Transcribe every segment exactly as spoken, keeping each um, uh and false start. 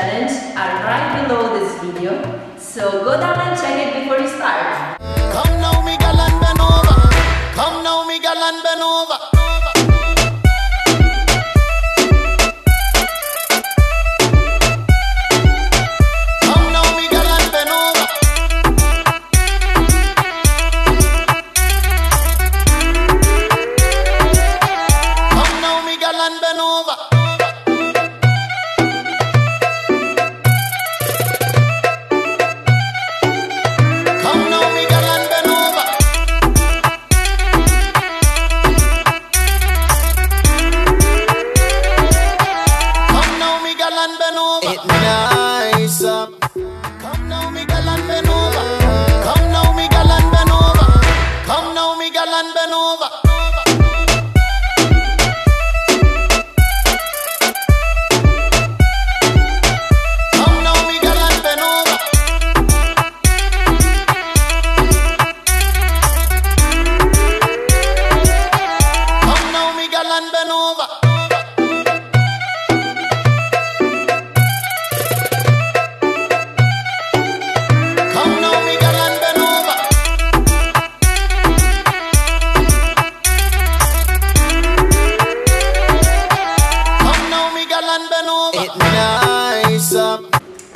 challenge are right below this video, so go down and check it before you start. Come now, me gal and bend over. Come now, me gal and bend over.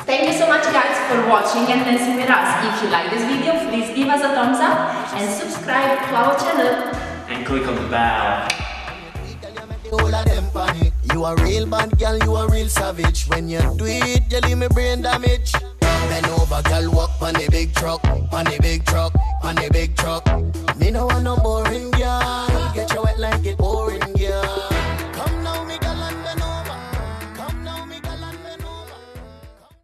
Thank you so much guys for watching and dancing with us. If you like this video, please give us a thumbs up and subscribe to our channel. And click on the bell. You a real bad girl, you a real savage. When you do it, you leave me brain damage. Bend over girl, walk on the big truck, on the big truck, on the big truck. Me no want no boring girl, get your wet like it.